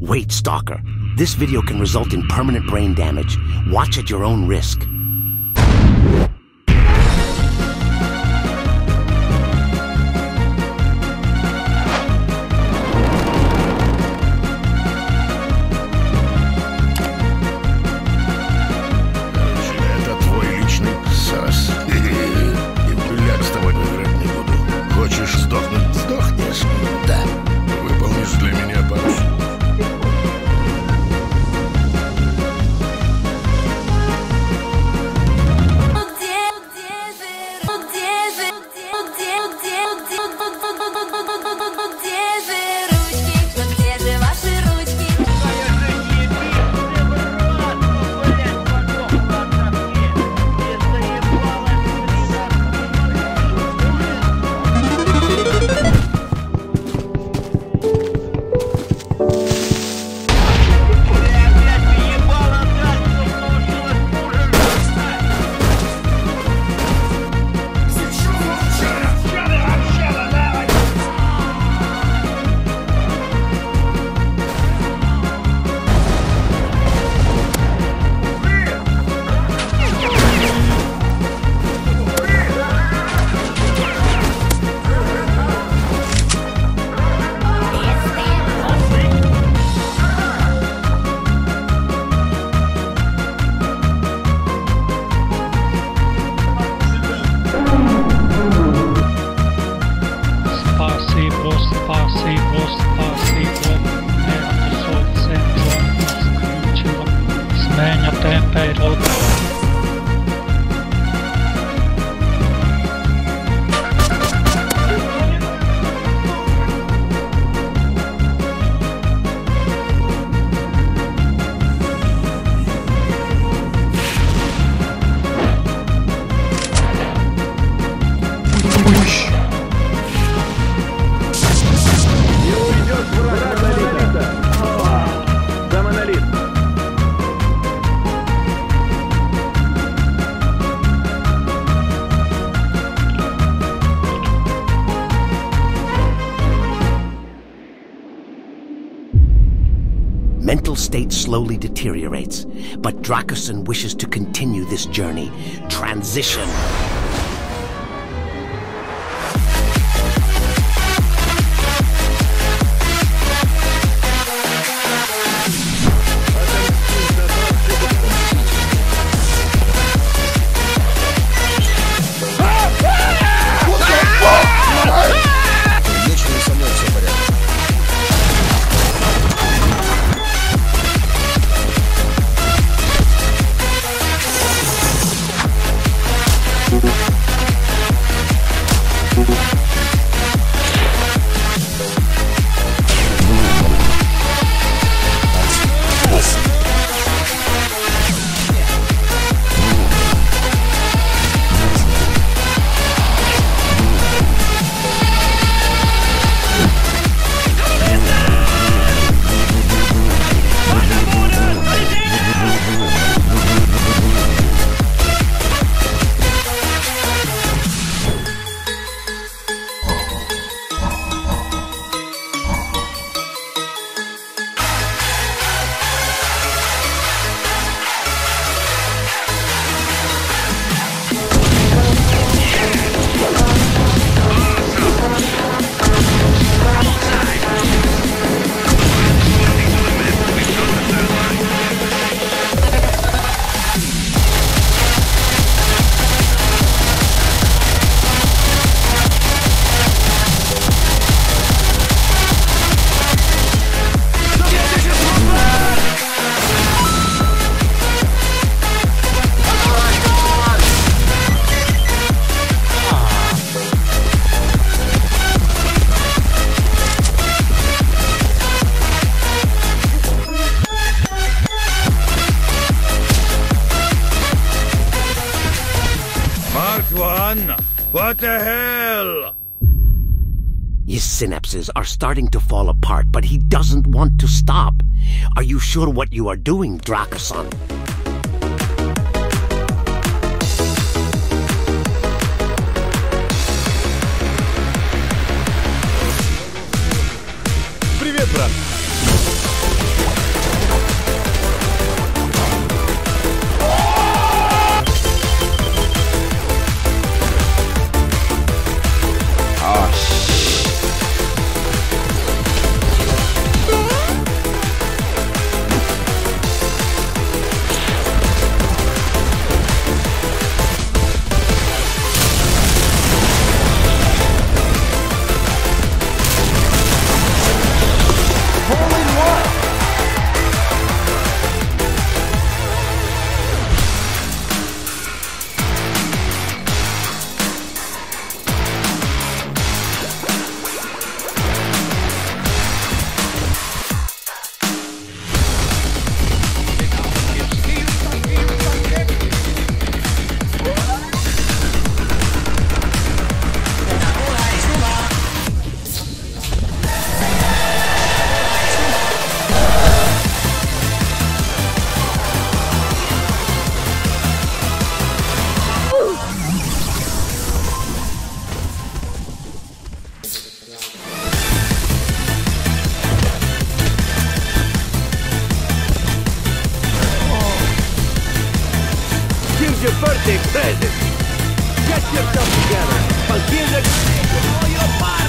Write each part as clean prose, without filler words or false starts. Wait, Stalker. This video can result in permanent brain damage. Watch at your own risk. Mental state slowly deteriorates, but Dr4cusson wishes to continue this journey. Transition. What the hell? His synapses are starting to fall apart, but he doesn't want to stop. Are you sure what you are doing, Dr4cusson? Привет, брат. standing. Get yourself together. I'll give it all your body.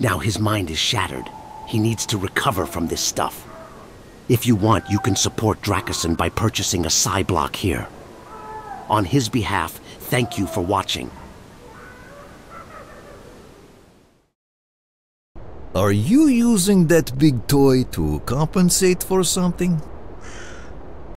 Now his mind is shattered. He needs to recover from this stuff. If you want, you can support Dr4cusson by purchasing a Psyblock here. On his behalf, thank you for watching. Are you using that big toy to compensate for something?